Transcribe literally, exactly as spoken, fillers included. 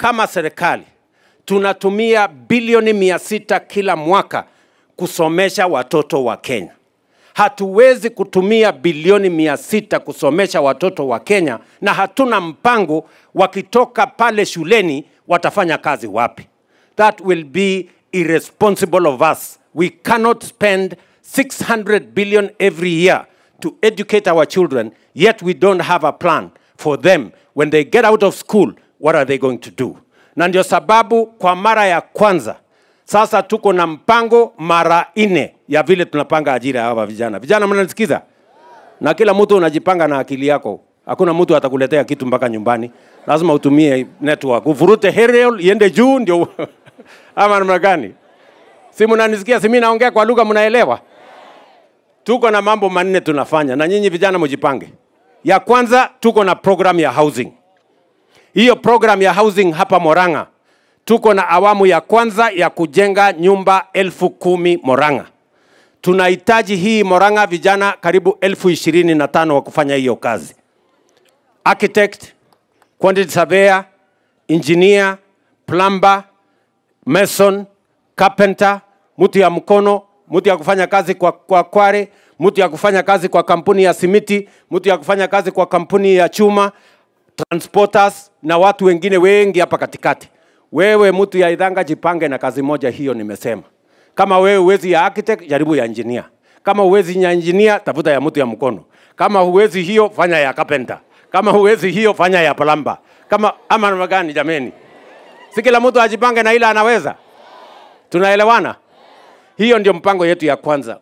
Kama serikali, tunatumia bilioni mia sita kila mwaka kusomesha watoto wa Kenya. Hatuwezi kutumia bilioni mia sita kusomesha watoto wa Kenya na hatuna mpango wakitoka pale shuleni watafanya kazi wapi. That will be irresponsible of us. We cannot spend six hundred billion every year to educate our children, yet we don't have a plan for them. When they get out of school, what are they going to do? Na ndio sababu kwa mara ya kwanza, sasa tuko na mpango mara ine ya vile tunapanga ajira hawa vijana. Vijana mnanisikiza? Na kila mtu unajipanga na akili yako. Hakuna mtu atakuletea kitu mpaka nyumbani. Lazima utumie network. Uvurute aerial, iende juu, ndio. Ama namna gani? Si mnanisikia, si mimi naongea kwa lugha mnaelewa? Tuko na mambo manne tunafanya. Na nyinyi vijana mjipange. Ya kwanza, tuko na program ya housing. Hiyo program ya housing hapa Murang'a, tuko na awamu ya kwanza ya kujenga nyumba elfu kumi Murang'a. Tunahitaji hii Murang'a vijana karibu elfu ishirini na tano wa kufanya hiyo kazi. Architect, quantity surveyor, engineer, plumber, mason, carpenter, mtu ya mkono, mtu ya kufanya kazi kwa, kwa kware, mtu ya kufanya kazi kwa kampuni ya simiti, mtu ya kufanya kazi kwa kampuni ya chuma, transporters na watu wengine wengi hapa katikati. Wewe mtu ya idhanga jipange na kazi moja hiyo nimesema. Kama wewe uwezi ya architect, jaribu ya engineer. Kama uwezi ya engineer, tafuta ya mtu ya mkono. Kama uwezi hiyo, fanya ya carpenter. Kama uwezi hiyo, fanya ya plumber. Kama ama namna gani jameni? Si kila mtu ajipange na ila anaweza. Tunaelewana? Hiyo ndio mpango yetu ya kwanza.